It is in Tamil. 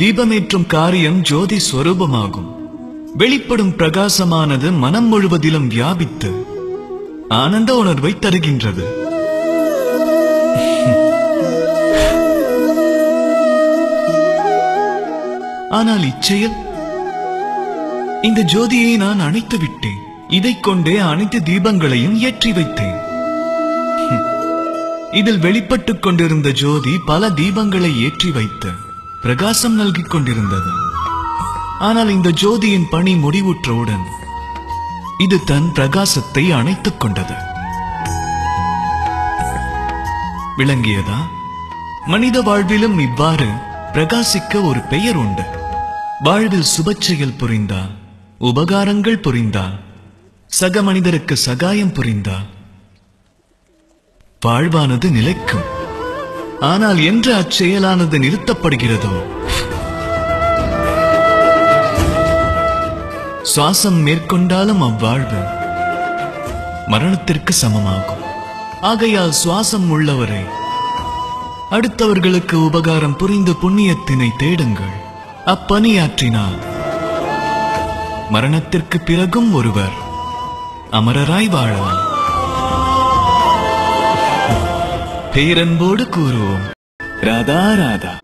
தீபமேற்றும் காரியம் ஜோதி ஸ்வரூபமாகும். வெளிப்படும் பிரகாசமானது மனம் முழுவதிலும் வியாபித்து ஆனந்த உணர்வை தருகின்றது. ஆனால் இச்செயல், இந்த ஜோதியை நான் அணைத்து விட்டேன். இதைக் கொண்டே அனைத்து தீபங்களையும் ஏற்றி வைத்தேன். இதில் வெளிப்பட்டுக் கொண்டிருந்த ஜோதி பல தீபங்களை ஏற்றி வைத்து பிரகாசம் நல்கிக் கொண்டிருந்தது. ஆனால் இந்த ஜோதியின் பணி முடிவுற்றவுடன் இது தன் பிரகாசத்தை அணைத்துக் கொண்டது. விளங்கியதா? மனித வாழ்விலும் இவ்வாறு பிரகாசிக்க ஒரு பெயர் உண்டு. வாழ்வில் சுபச்செயல் புரிந்தால், உபகாரங்கள் புரிந்தால், சக மனிதருக்கு சகாயம் புரிந்தால் வாழ்வானது நிலைக்கும். ஆனால் என்று அச்செயலானது நிறுத்தப்படுகிறதோ, சுவாசம் மேற்கொண்டாலும் அவ்வாழ்வு மரணத்திற்கு சமமாகும். ஆகையால் சுவாசம் உள்ளவரை அடுத்தவர்களுக்கு உபகாரம் புரிந்து புண்ணியத்தினை தேடுங்கள். அப்பணியாற்றினால் மரணத்திற்கு பிறகும் ஒருவர் அமரராய் வாழலாம். பேரன்போடு கூறுவோம், ராதா ராதா.